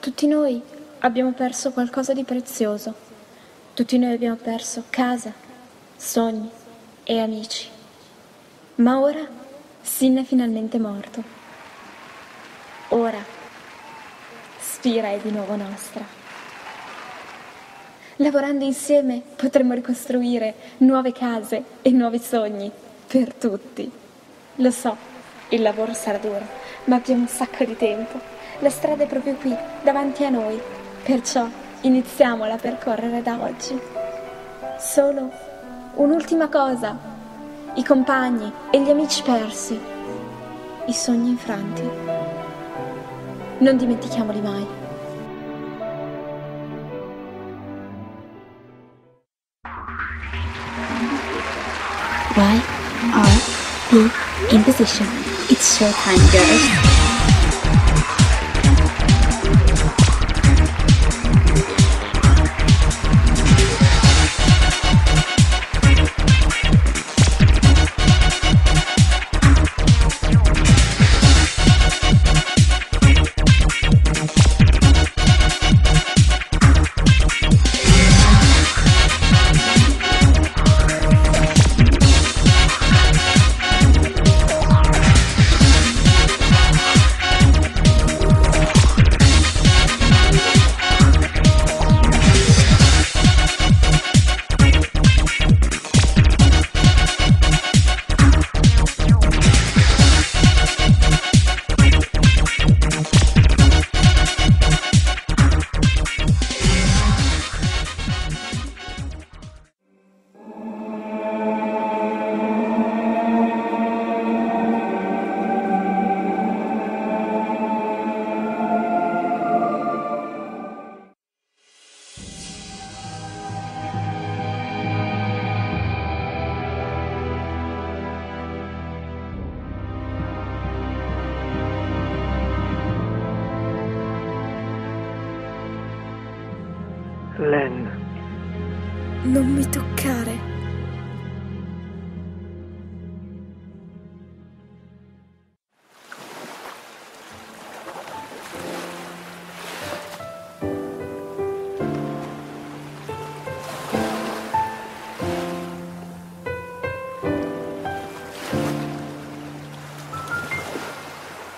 Tutti noi abbiamo perso qualcosa di prezioso. Tutti noi abbiamo perso casa, sogni e amici. Ma ora Sin è finalmente morto. Ora Spira è di nuovo nostra. Lavorando insieme potremo ricostruire nuove case e nuovi sogni per tutti. Lo so, il lavoro sarà duro, ma abbiamo un sacco di tempo. La strada è proprio qui, davanti a noi. Perciò iniziamola a percorrere da oggi. Solo un'ultima cosa: i compagni e gli amici persi, i sogni infranti. Non dimentichiamoli mai. Be in position. It's show time, girls. Len. Non mi toccare.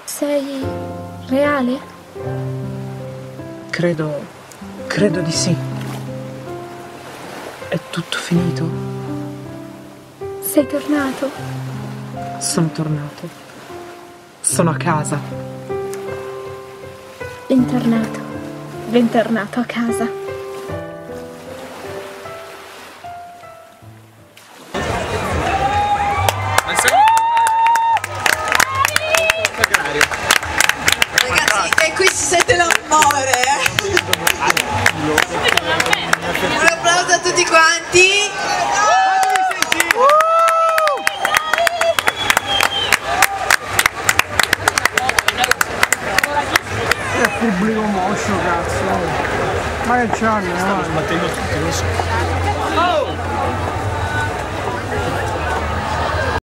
Sei reale? Credo di sì. È tutto finito? Sei tornato? Sono tornato. Sono a casa. Bentornato. Bentornato a casa. Ragazzi, e qui ci siete l'amore, Un applauso a tutti quanti. Che pubblico moscio, cazzo. Ma che c'hanno? Stanno sbattendo tutti, lo so.